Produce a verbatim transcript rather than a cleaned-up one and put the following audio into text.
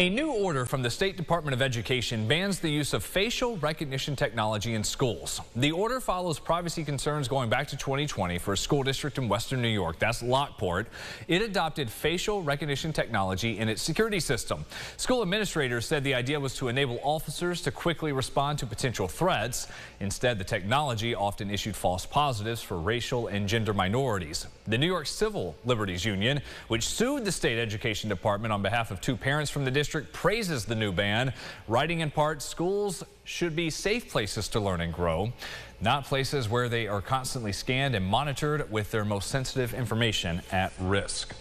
A new order from the State Department of Education bans the use of facial recognition technology in schools. The order follows privacy concerns going back to twenty twenty for a school district in western New York, that's Lockport. It adopted facial recognition technology in its security system. School administrators said the idea was to enable officers to quickly respond to potential threats. Instead, the technology often issued false positives for racial and gender minorities. The New York Civil Liberties Union, which sued the State Education Department on behalf of two parents from the district, praises the new ban, writing in part, schools should be safe places to learn and grow, not places where they are constantly scanned and monitored with their most sensitive information at risk.